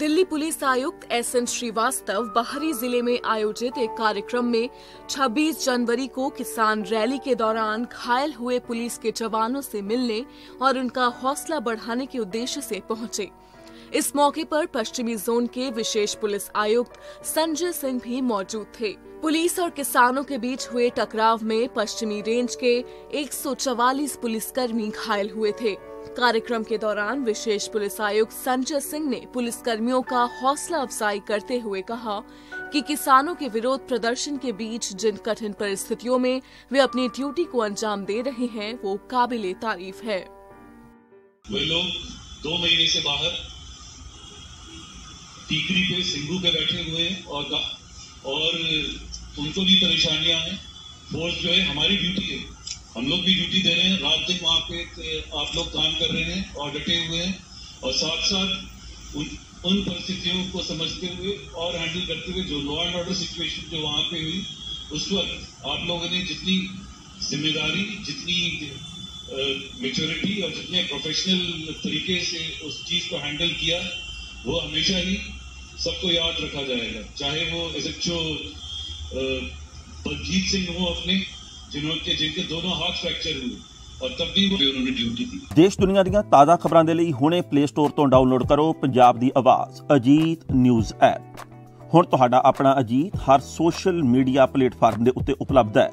Delhi police आयुक्त SN Srivastava बहरी जिले में आयोजित एक कार्यक्रम में 26 जनवरी को किसान रैली के दौरान घायल हुए पुलिस के जवानों से मिलने और उनका हौसला बढ़ाने के उद्देश्य से पहुंचे। इस मौके पर पश्चिमी जोन के विशेष पुलिस आयुक्त संजय सिंह भी मौजूद थे। पुलिस और किसानों के बीच हुए टकराव में पश्चिमी रेंज के 144 पुलिसकर्मी घायल हुए थे। कार्यक्रम के दौरान विशेष पुलिस आयुक्त संजय सिंह ने पुलिसकर्मियों का हौसला अफजाई करते हुए कहा कि किसानों के विरोध प्रदर्शन के बीच जिन कठिन परिस्थितियों में वे अपनी ड्यूटी को अंजाम दे रहे हैं वो काबिले तारीफ है। वे लोग 2 महीने से बाहर टीकरी पे सिंगू पे बैठे हुए हैं और उनको भी परेशानियां हैं। फोर्स जो है हमारी ड्यूटी है, हम लोग भी ड्यूटी दे रहे हैं, रात दिन वहाँ पे आप लोग काम कर रहे हैं और डटे हुए हैं और साथ साथ उन परिस्थितियों को समझते हुए और हैंडल करते हुए जो लॉ एंड ऑर्डर सिचुएशन जो वहाँ पे हुई उस वक्त आप लोगों ने जितनी जिम्मेदारी, जितनी मेच्योरिटी और जितने प्रोफेशनल तरीके से उस चीज़ को हैंडल किया वो हमेशा ही सबको याद रखा जाएगा। चाहे वो एसएचओ बलजीत सिंह हो अपने जिनके दोनों हाथ फ्रैक्चर हुए और तब भी उन्होंने ड्यूटी दी। देश दुनिया ਦੀਆਂ ਤਾਜ਼ਾ ਖਬਰਾਂ ਦੇ ਲਈ ਹੁਣੇ ਪਲੇ ਸਟੋਰ ਤੋਂ ਡਾਊਨਲੋਡ ਕਰੋ ਪੰਜਾਬ ਦੀ ਆਵਾਜ਼ ਅਜੀਤ ਨਿਊਜ਼ ਐਪ। ਹੁਣ ਤੁਹਾਡਾ ਆਪਣਾ ਅਜੀਤ ਹਰ ਸੋਸ਼ਲ ਮੀਡੀਆ ਪਲੇਟਫਾਰਮ ਦੇ ਉੱਤੇ ਉਪਲਬਧ ਹੈ।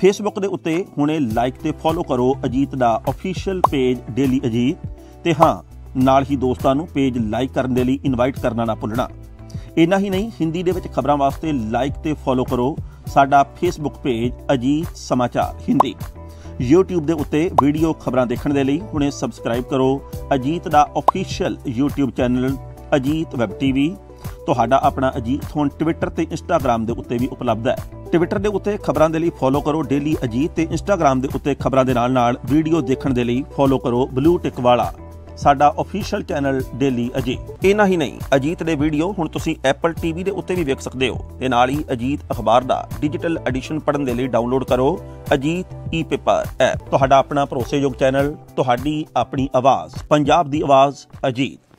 ਫੇਸਬੁੱਕ ਦੇ ਉੱਤੇ ਹੁਣੇ ਲਾਈਕ ਤੇ ਫੋਲੋ ਕਰੋ ਅਜੀਤ ਦਾ ਆਫੀਸ਼ੀਅਲ ਪੇਜ ਡੇਲੀ ਅਜੀਤ ਤੇ ਹਾਂ ਨਾਲ ਹੀ ਦੋਸਤਾਂ ਨੂੰ ਪੇਜ ਲਾਈਕ ਕਰਨ ਦੇ ਲਈ ਇਨਵਾਈਟ ਕਰਨਾ ਨਾ ਭੁੱਲਣਾ। ਇੰਨਾ ਹੀ ਨਹੀਂ ਹਿੰਦੀ ਦੇ ਵਿੱਚ ਖਬਰਾਂ ਵਾਸਤੇ ਲਾਈਕ ਤੇ ਫੋਲੋ ਕਰੋ ਸਾਡਾ ਫੇਸਬੁੱਕ ਪੇਜ ਅਜੀਤ ਸਮਾਚਾਰ ਹਿੰਦੀ। YouTube ਦੇ ਉੱਤੇ ਵੀਡੀਓ ਖਬਰਾਂ ਦੇਖਣ ਦੇ ਲਈ ਹੁਣੇ ਸਬਸਕ੍ਰਾਈਬ ਕਰੋ ਅਜੀਤ ਦਾ official YouTube channel Ajit web TV. ਤੁਹਾਡਾ ਆਪਣਾ ਅਜੀਤ ਹੁਣ Twitter ਤੇ Instagram ਦੇ ਉੱਤੇ ਵੀ ਉਪਲਬਧ ਹੈ। Twitter ਦੇ ਉੱਤੇ ਖਬਰਾਂ ਦੇ ਲਈ ਫੋਲੋ ਕਰੋ ਡੇਲੀ ਅਜੀਤ ਤੇ Instagram ਦੇ ਉੱਤੇ ਖਬਰਾਂ ਦੇ ਨਾਲ ਵੀਡੀਓ ਦੇਖਣ ਦੇ ਲਈ ਫੋਲੋ ਕਰੋ ਬਲੂ ਟਿਕ ਵਾਲਾ ਸਾਡਾ ਆਫੀਸ਼ੀਅਲ ਚੈਨਲ ਡੇਲੀ ਅਜੀਤ। ਇਹ ਨਹੀਂ ਅਜੀਤ ਦੇ ਵੀਡੀਓ ਹੁਣ ਤੁਸੀਂ ਐਪਲ ਟੀਵੀ ਦੇ ਉੱਤੇ ਵੀ ਵੇਖ ਸਕਦੇ ਹੋ ਤੇ ਨਾਲ ਹੀ ਅਜੀਤ ਅਖਬਾਰ ਦਾ ਡਿਜੀਟਲ ਐਡੀਸ਼ਨ ਪੜ੍ਹਨ ਦੇ ਲਈ ਡਾਊਨਲੋਡ ਕਰੋ ਅਜੀਤ ਈ ਪੇਪਰ ਐਪ। ਤੁਹਾਡਾ ਆਪਣਾ ਭਰੋਸੇਯੋਗ ਚੈਨਲ, ਤੁਹਾਡੀ ਆਪਣੀ ਆਵਾਜ਼, ਪੰਜਾਬ ਦੀ ਆਵਾਜ਼ ਅਜੀਤ।